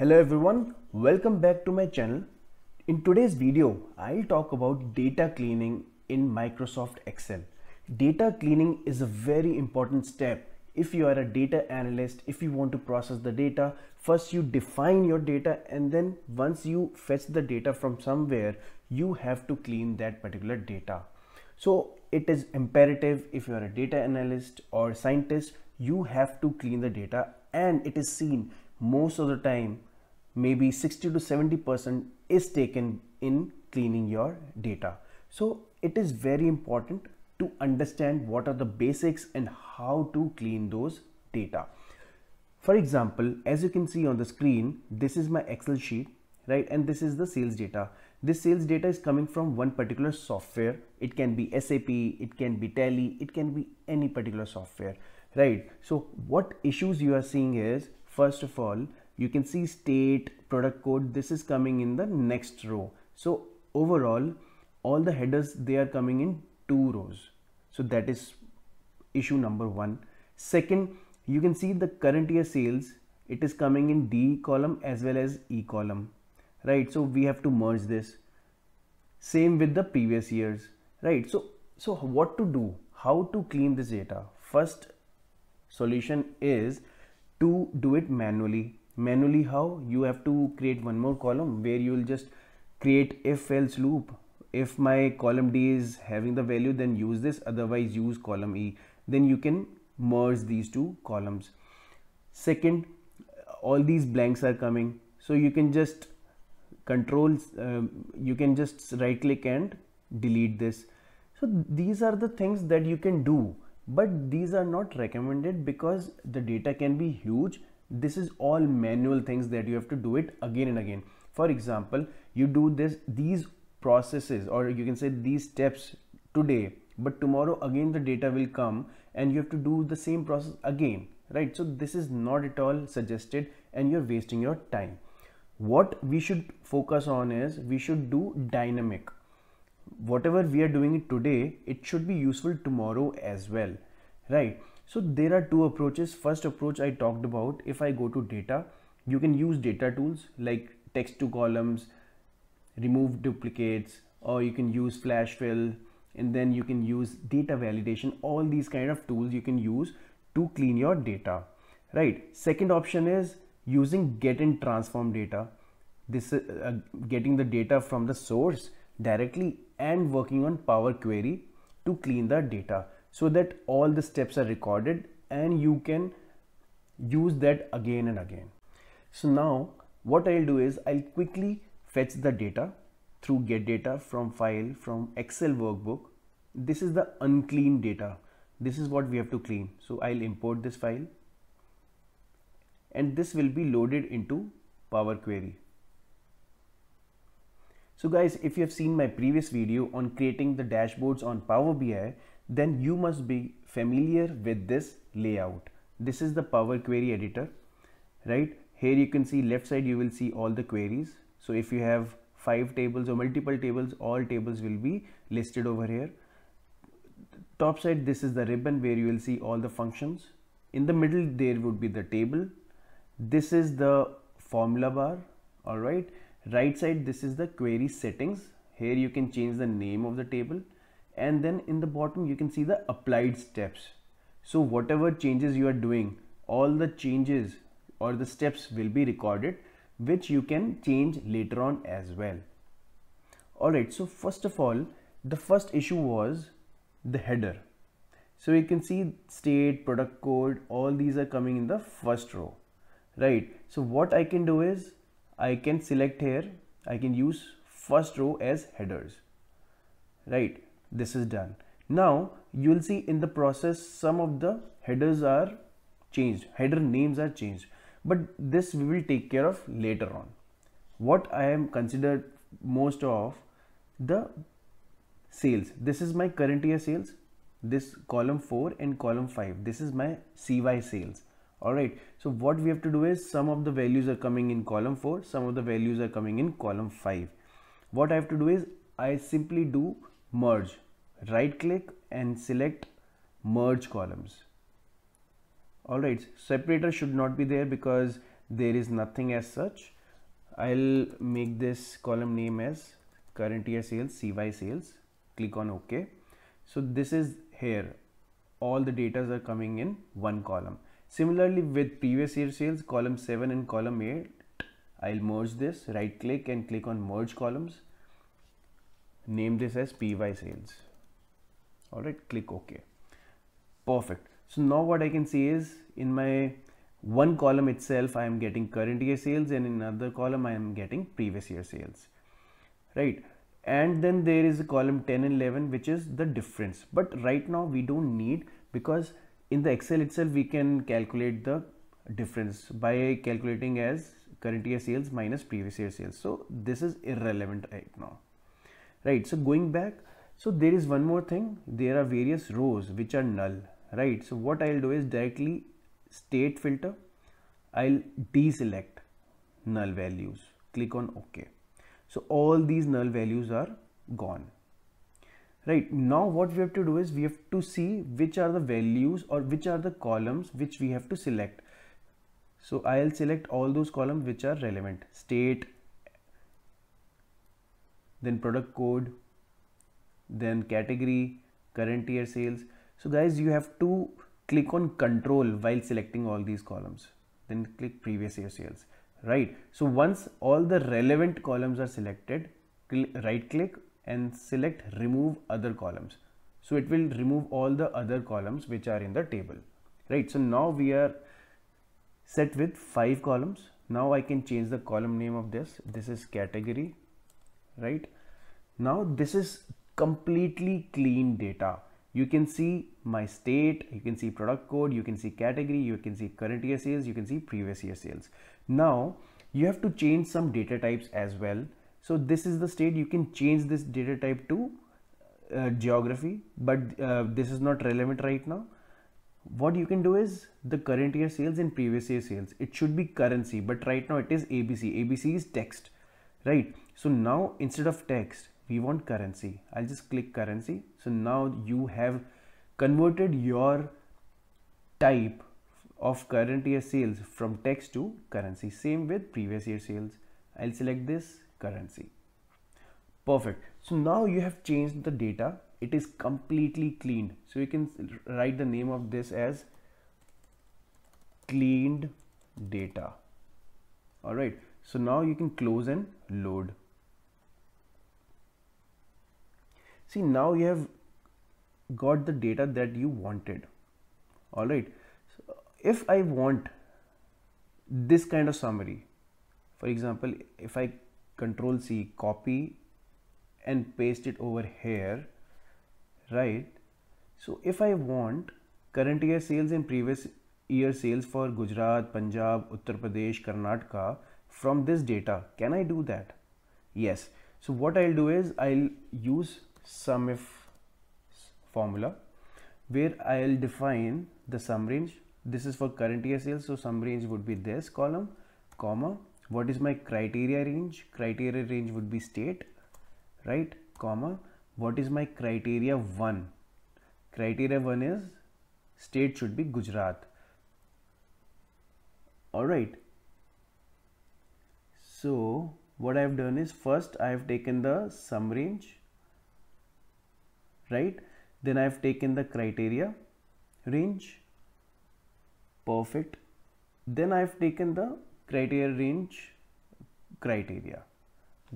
Hello everyone, welcome back to my channel. In today's video, I'll talk about data cleaning in Microsoft Excel. Data cleaning is a very important step. If you are a data analyst, if you want to process the data, first you define your data, and then once you fetch the data from somewhere, you have to clean that particular data. So it is imperative, if you are a data analyst or scientist, you have to clean the data, and it is seen most of the time, maybe 60 to 70% is taken in cleaning your data. So it is very important to understand what are the basics and how to clean those data. For example, as you can see on the screen, this is my Excel sheet, right? And this is the sales data. This sales data is coming from one particular software. It can be SAP, it can be Tally, it can be any particular software, right? So what issues you are seeing is, first of all, you can see state, product code, this is coming in the next row. So overall, all the headers, they are coming in two rows. So that is issue number one. Second, you can see the current year sales, it is coming in D column as well as E column, right? So we have to merge this. Same with the previous years, right? So what to do, how to clean this data? First solution is to do it manually. Manually how? You have to create one more column where you will just create if else loop. If my column D is having the value, then use this, otherwise use column E. Then you can merge these two columns. Second, all these blanks are coming, so you can just you can just right click and delete this. So these are the things that you can do, but these are not recommended because the data can be huge. This is all manual things that you have to do it again and again. For example, you do these processes, or you can say these steps today, but tomorrow again the data will come and you have to do the same process again, right? So this is not at all suggested and you're wasting your time. What we should focus on is we should do dynamic. Whatever we are doing it today, it should be useful tomorrow as well, right? So there are two approaches. First approach I talked about, if I go to data, you can use data tools like text to columns, remove duplicates, or you can use flash fill, and then you can use data validation. All these kind of tools you can use to clean your data, right? Second option is using get and transform data. This is getting the data from the source directly and working on Power Query to clean the data so that all the steps are recorded and you can use that again and again. So now what I'll do is I'll quickly fetch the data through get data from file, from Excel workbook. This is the unclean data. This is what we have to clean. So I'll import this file, and this will be loaded into Power Query. So guys, if you have seen my previous video on creating the dashboards on Power BI, then you must be familiar with this layout. This is the Power Query Editor, right? Here you can see left side, you will see all the queries. So if you have 5 tables or multiple tables, all tables will be listed over here. Top side, this is the ribbon where you will see all the functions. In the middle, there would be the table. This is the formula bar. All right. Right side, this is the query settings. Here you can change the name of the table. And then in the bottom, you can see the applied steps. So whatever changes you are doing, all the changes or the steps will be recorded, which you can change later on as well. Alright, so first of all, the first issue was the header. So you can see state, product code, all these are coming in the first row, right? So what I can do is I can select here, I can use first row as headers, right? This is done. Now you will see in the process, some of the headers are changed, header names are changed. But this we will take care of later on. What I am considered most of the sales. This is my current year sales, this column 4 and column 5. This is my CY sales. All right. So what we have to do is some of the values are coming in column 4. Some of the values are coming in column 5. What I have to do is I simply do merge, right click and select merge columns. All right, separator should not be there because there is nothing as such. I'll make this column name as current year sales, CY sales. Click on OK. So this is here. All the datas are coming in one column. Similarly with previous year sales, column 7 and column 8, I'll merge this, right click and click on merge columns. Name this as PY sales. Alright, click OK. Perfect. So now what I can see is in my one column itself, I am getting current year sales, and in another column I am getting previous year sales. Right. And then there is a column 10 and 11, which is the difference. But right now we don't need, because in the Excel itself, we can calculate the difference by calculating as current year sales minus previous year sales. So this is irrelevant right now. Right. So going back, so there is one more thing. There are various rows which are null. Right. So what I'll do is directly state filter. I'll deselect null values. Click on OK. So all these null values are gone. Right. Now what we have to do is we have to see which are the values or which are the columns which we have to select. So I'll select all those columns which are relevant. State, then product code, then category, current year sales. So guys, you have to click on control while selecting all these columns, then click previous year sales. Right. So once all the relevant columns are selected, right click and select remove other columns. So it will remove all the other columns which are in the table. Right. So now we are set with 5 columns. Now I can change the column name of this. This is category. Right. Now this is completely clean data. You can see my state, you can see product code, you can see category, you can see current year sales, you can see previous year sales. Now you have to change some data types as well. So this is the state. You can change this data type to geography, but this is not relevant right now. What you can do is the current year sales and previous year sales. It should be currency, but right now it is ABC. ABC is text, right? So now instead of text, we want currency. I'll just click currency. So now you have converted your type of current year sales from text to currency. Same with previous year sales. I'll select this currency. Perfect. So now you have changed the data. It is completely cleaned. So you can write the name of this as cleaned data. All right. So now you can close and load. See, now you have got the data that you wanted. All right. So if I want this kind of summary, for example, if I control C, copy and paste it over here, right? So if I want current year sales and previous year sales for Gujarat, Punjab, Uttar Pradesh, Karnataka from this data, can I do that? Yes. So what I'll do is I'll use SUMIFS formula where I'll define the sum range. This is for current year sales. So sum range would be this column, comma. What is my criteria range? Criteria range would be state, right? Comma. What is my criteria 1? Criteria 1 is state should be Gujarat. All right. So what I have done is first I have taken the sum range. Right. Then I have taken the criteria range. Perfect. Then I have taken the criteria range criteria.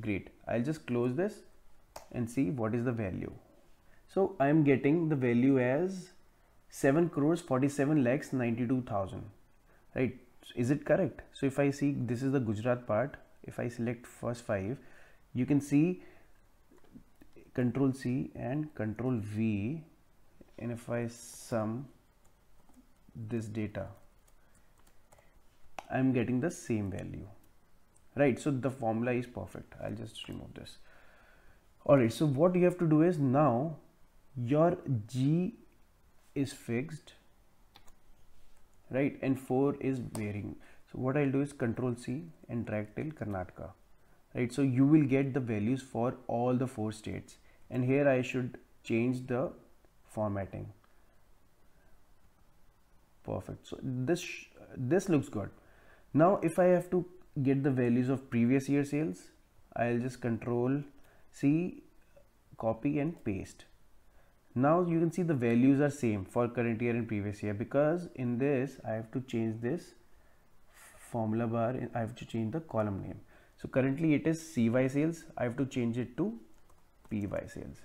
Great. I'll just close this and see what is the value. So I am getting the value as 7,47,92,000. Right. Is it correct? So if I see this is the Gujarat part, if I select first 5, you can see Control C and Control V, and if I sum this data, I'm getting the same value, right? So the formula is perfect. I'll just remove this. All right. So what you have to do is now your G is fixed, right? And 4 is varying. So what I'll do is Control C and drag till Karnataka, right? So you will get the values for all the 4 states. And here I should change the formatting. Perfect. So this looks good. Now if I have to get the values of previous year sales, I'll just control C, copy and paste. Now you can see the values are same for current year and previous year, because in this I have to change this formula bar and I have to change the column name. So currently it is CY sales, I have to change it to PY sales.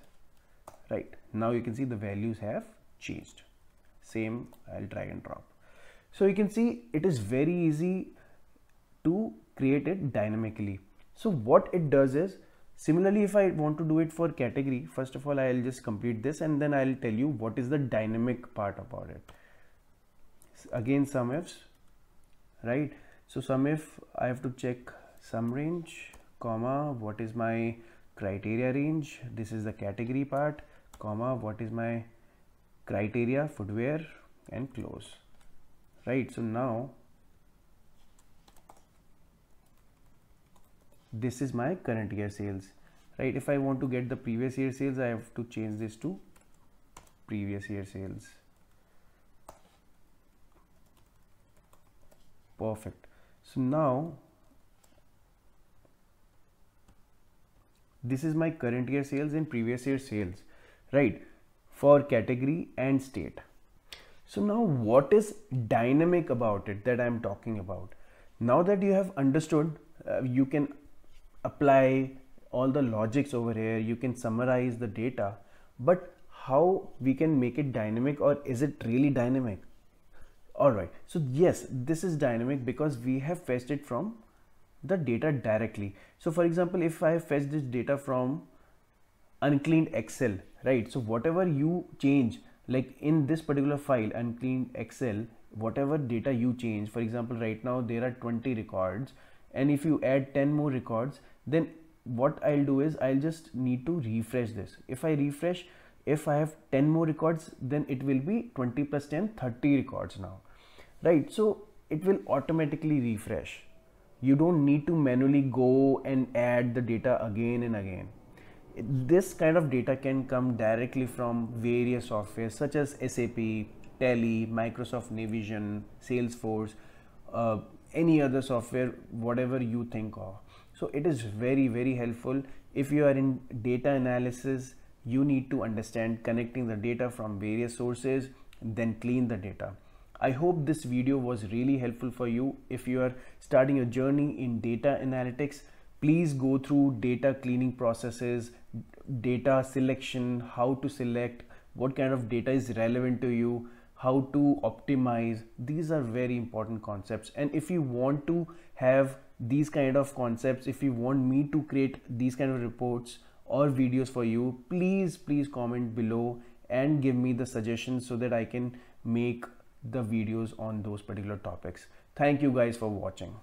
Right, now you can see the values have changed. Same, I'll drag and drop. So you can see it is very easy to create it dynamically. So what it does is, similarly if I want to do it for category, first of all I'll just complete this and then I'll tell you what is the dynamic part about it. Again, SUMIFS, right? So SUMIF, I have to check sum range, comma, what is my criteria range, this is the category part, comma, what is my criteria, footwear, and close. Right, so now this is my current year sales. Right, if I want to get the previous year sales, I have to change this to previous year sales. Perfect. So now this is my current year sales and previous year sales, right, for category and state. So now what is dynamic about it that I'm talking about? Now that you have understood, you can apply all the logics over here, you can summarize the data, but how we can make it dynamic, or is it really dynamic? All right, so yes, this is dynamic because we have fetched it from the data directly. So for example, if I fetch this data from uncleaned Excel, right, so whatever you change, like in this particular file uncleaned Excel, whatever data you change, for example right now there are 20 records, and if you add 10 more records, then what I'll do is I'll just need to refresh this. If I refresh, if I have 10 more records, then it will be 20 plus 10, 30 records now, right? So it will automatically refresh. You don't need to manually go and add the data again and again. This kind of data can come directly from various softwares such as SAP, Tally, Microsoft Navision, Salesforce, any other software, whatever you think of. So it is very, very helpful. If you are in data analysis, you need to understand connecting the data from various sources, then clean the data. I hope this video was really helpful for you. If you are starting your journey in data analytics, please go through data cleaning processes, data selection, how to select, what kind of data is relevant to you, how to optimize. These are very important concepts. And if you want to have these kind of concepts, if you want me to create these kind of reports or videos for you, please, please comment below and give me the suggestions so that I can make the videos on those particular topics. Thank you guys for watching.